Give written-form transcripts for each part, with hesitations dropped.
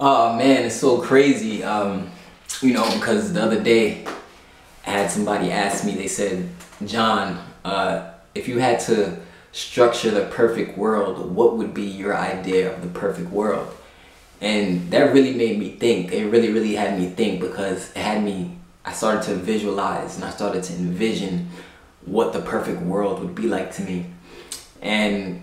Oh man, it's so crazy, you know, because the other day I had somebody ask me, they said, John, if you had to structure the perfect world, what would be your idea of the perfect world? And that really made me think. It really had me think, because it had me, I started to visualize and I started to envision what the perfect world would be like to me. And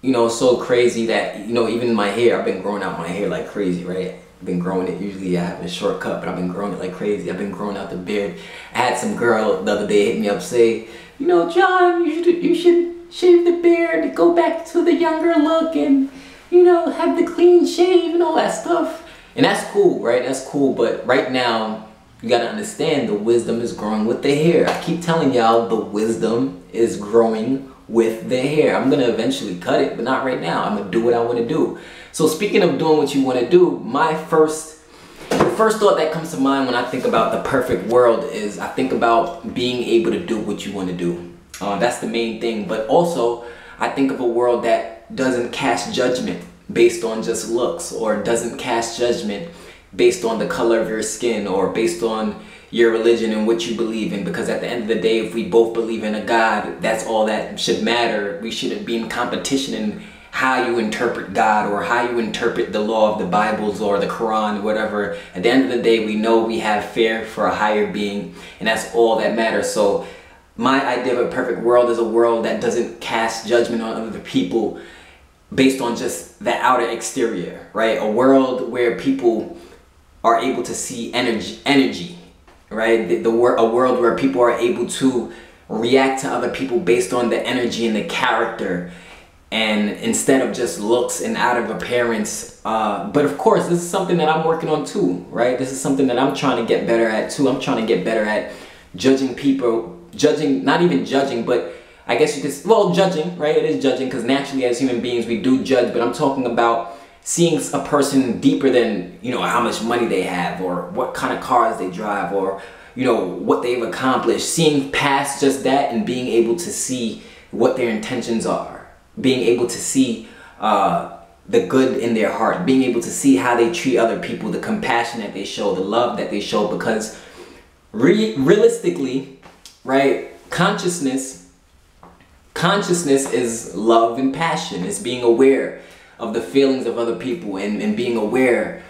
you know, so crazy that, you know, even my hair, I've been growing out my hair like crazy, right? I've been growing it. Usually I have a short cut, but I've been growing it like crazy. I've been growing out the beard. I had some girl the other day hit me up, say, you know, John, you should shave the beard, go back to the younger look, and, you know, have the clean shave and all that stuff. And that's cool, right? That's cool. But right now, you gotta understand, the wisdom is growing with the hair. I keep telling y'all, the wisdom is growing with the hair. I'm gonna eventually cut it, but not right now. I'm gonna do what I wanna do. So speaking of doing what you wanna do, the first thought that comes to mind when I think about the perfect world is I think about being able to do what you wanna do. That's the main thing, but also I think of a world that doesn't cast judgment based on just looks, or doesn't cast judgment based on the color of your skin, or based on your religion and what you believe in, because at the end of the day, if we both believe in a God, that's all that should matter. We shouldn't be in competition in how you interpret God, or how you interpret the law of the Bibles or the Quran, whatever. At the end of the day, we know we have fear for a higher being, and that's all that matters. So my idea of a perfect world is a world that doesn't cast judgment on other people based on just the outer exterior, right? A world where people are able to see energy. Right, a world where people are able to react to other people based on the energy and the character, and instead of just looks and out of appearance. But of course, this is something that I'm working on too, right? This is something that I'm trying to get better at too. I'm trying to get better at judging people, not even judging, but I guess you could, well, judging, right? It is judging, because naturally as human beings we do judge, but I'm talking about seeing a person deeper than, you know, how much money they have, or what kind of cars they drive, or, you know, what they've accomplished. Seeing past just that and being able to see what their intentions are. Being able to see the good in their heart. Being able to see how they treat other people, the compassion that they show, the love that they show. Because realistically, right, consciousness is love and passion. It's being aware of the feelings of other people, and being aware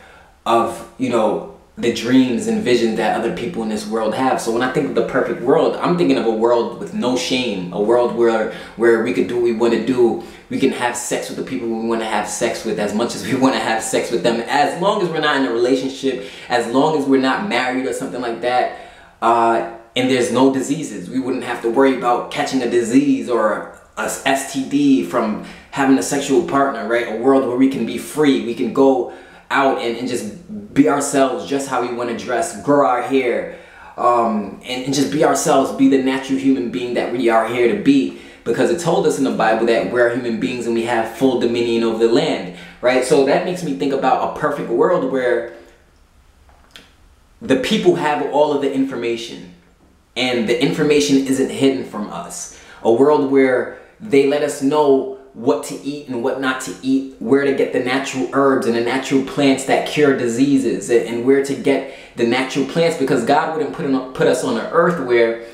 of, you know, the dreams and visions that other people in this world have. So when I think of the perfect world, I'm thinking of a world with no shame, a world where we could do what we want to do, we can have sex with the people we want to have sex with as much as we want to have sex with them, as long as we're not in a relationship, as long as we're not married or something like that, and there's no diseases. We wouldn't have to worry about catching a disease or a STD from having a sexual partner, right? A world where we can be free. We can go out and just be ourselves, dress how we want to dress, grow our hair, and just be ourselves, be the natural human being that we are here to be. Because it told us in the Bible that we're human beings and we have full dominion over the land, right? So that makes me think about a perfect world where the people have all of the information, and the information isn't hidden from us. A world where they let us know what to eat and what not to eat, where to get the natural herbs and the natural plants that cure diseases, and where to get the natural plants, because God wouldn't put us on an earth where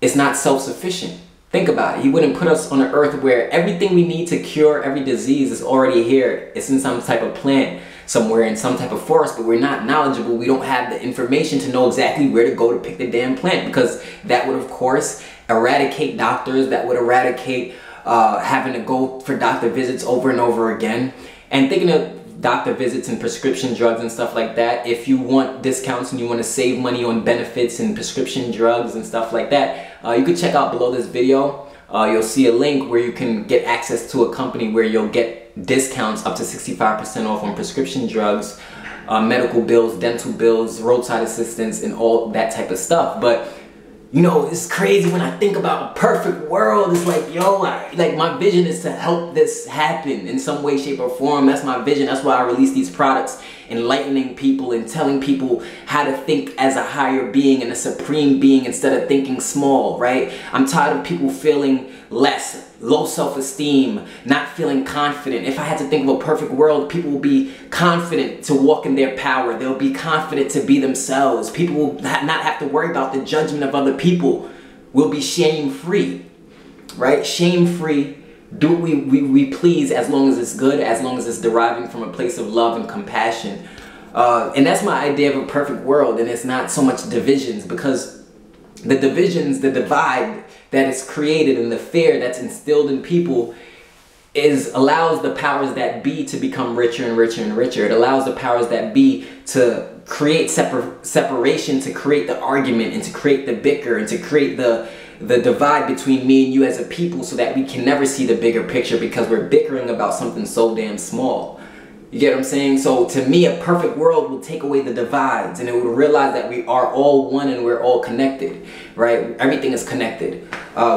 it's not self-sufficient. Think about it. He wouldn't put us on an earth where everything we need to cure every disease is already here. It's in some type of plant somewhere, in some type of forest, but we're not knowledgeable. We don't have the information to know exactly where to go to pick the damn plant, because that would, of course, eradicate doctors, that would eradicate having to go for doctor visits over and over again. And thinking of doctor visits and prescription drugs and stuff like that, if you want discounts and you want to save money on benefits and prescription drugs and stuff like that, you can check out below this video. You'll see a link where you can get access to a company where you'll get discounts up to 65% off on prescription drugs, medical bills, dental bills, roadside assistance, and all that type of stuff. But you know, it's crazy when I think about a perfect world. It's like, yo, like my vision is to help this happen in some way, shape, or form. That's my vision. That's why I release these products, enlightening people and telling people how to think as a higher being and a supreme being instead of thinking small, right? I'm tired of people feeling less, low self-esteem, not feeling confident. If I had to think of a perfect world, people will be confident to walk in their power. They'll be confident to be themselves. People will not have to worry about the judgment of other people. We'll be shame-free, right? Shame-free. Do what we please as long as it's good, as long as it's deriving from a place of love and compassion. And that's my idea of a perfect world, and it's not so much divisions, because the divisions, the divide that is created and the fear that's instilled in people allows the powers that be to become richer and richer and richer. It allows the powers that be to create separation, to create the argument and to create the bicker and to create the divide between me and you as a people, so that we can never see the bigger picture because we're bickering about something so damn small. You get what I'm saying? So to me, a perfect world will take away the divides, and it will realize that we are all one and we're all connected, right? Everything is connected.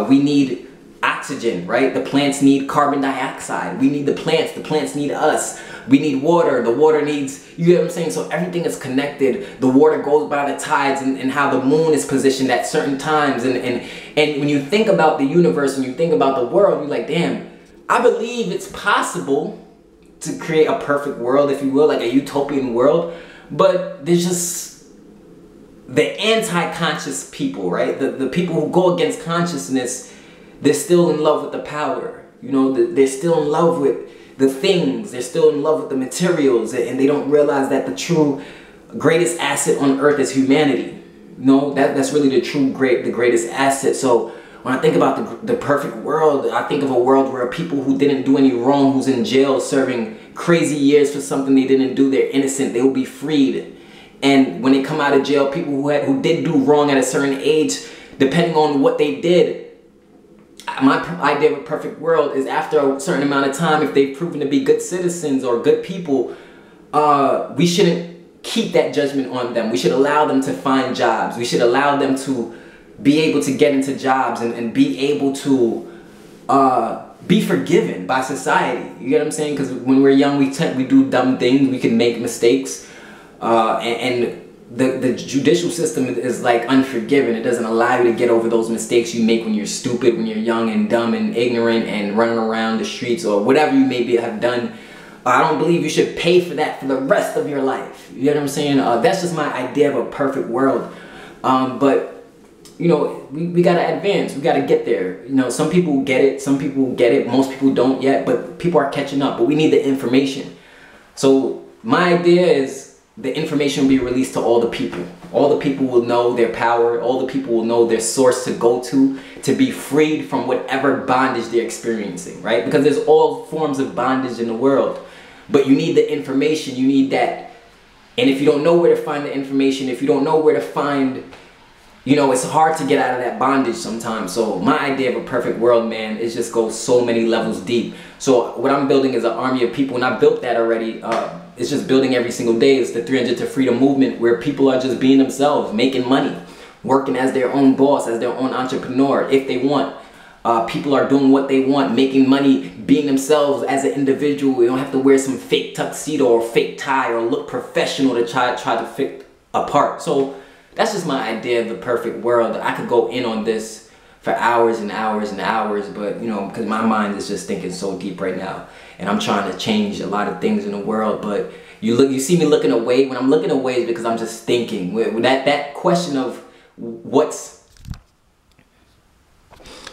We need oxygen, right? The plants need carbon dioxide. We need the plants need us. We need water, the water needs, you get what I'm saying? So everything is connected. The water goes by the tides and how the moon is positioned at certain times. And when you think about the universe, when you think about the world, you're like, damn, I believe it's possible to create a perfect world, if you will, like a utopian world. But there's just the anti-conscious people, right? The people who go against consciousness, they're still in love with the power. You know, they're still in love with the things, they're still in love with the materials, and they don't realize that the true greatest asset on earth is humanity. No, that's really the true the greatest asset. So when I think about the perfect world, I think of a world where people who didn't do any wrong, who's in jail serving crazy years for something they didn't do, they're innocent, they will be freed. And when they come out of jail, people who did do wrong at a certain age, depending on what they did, my idea of a perfect world is after a certain amount of time, if they've proven to be good citizens or good people, we shouldn't keep that judgment on them. We should allow them to find jobs. We should allow them to be able to get into jobs and be able to be forgiven by society. You get what I'm saying? Because when we're young, we do dumb things. We can make mistakes. The judicial system is like unforgiving. It doesn't allow you to get over those mistakes you make when you're stupid, when you're young and dumb and ignorant and running around the streets or whatever you maybe have done. I don't believe you should pay for that for the rest of your life. You know what I'm saying? That's just my idea of a perfect world. But, you know, we gotta advance. We gotta get there. You know, some people get it. Some people get it. Most people don't yet, but people are catching up. But we need the information. So my idea is, the information will be released to all the people. All the people will know their power. All the people will know their source to go to be freed from whatever bondage they're experiencing, right? Because there's all forms of bondage in the world. But you need the information, you need that. And if you don't know where to find the information, if you don't know where to find, you know, it's hard to get out of that bondage sometimes. So my idea of a perfect world, man, is just go so many levels deep. So what I'm building is an army of people, and I built that already. It's just building every single day. It's the 300 to Freedom movement, where people are just being themselves, making money, working as their own boss, as their own entrepreneur, if they want. People are doing what they want, making money, being themselves as an individual. You don't have to wear some fake tuxedo or fake tie or look professional to try to fit apart. So that's just my idea of the perfect world. I could go in on this for hours and hours and hours, but you know, because my mind is just thinking so deep right now. And I'm trying to change a lot of things in the world, but you see me looking away. When I'm looking away, it's because I'm just thinking. That question of what's...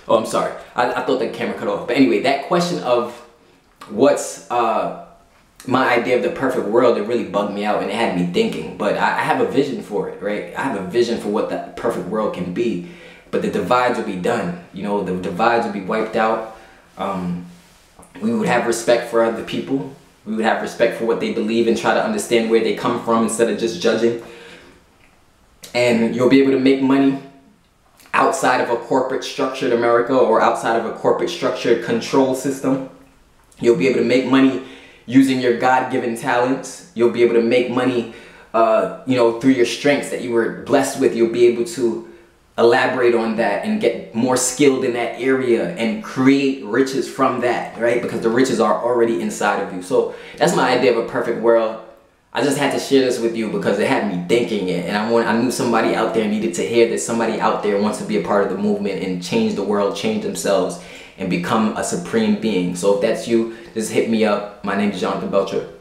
Oh, I'm sorry. I thought the camera cut off. But anyway, that question of what's my idea of the perfect world, it really bugged me out and it had me thinking. But I have a vision for it, right? I have a vision for what that perfect world can be. But the divides will be done. You know, the divides will be wiped out. We would have respect for other people. We would have respect for what they believe and try to understand where they come from instead of just judging. And you'll be able to make money outside of a corporate structured America or outside of a corporate structured control system. You'll be able to make money using your God-given talents. You'll be able to make money, you know, through your strengths that you were blessed with. You'll be able to elaborate on that and get more skilled in that area and create riches from that, right? Because the riches are already inside of you. So that's my idea of a perfect world. I just had to share this with you because it had me thinking it, and I knew somebody out there needed to hear that. Somebody out there wants to be a part of the movement and change the world, change themselves, and become a supreme being. So if that's you, just hit me up. My name is Jonathan Belcher.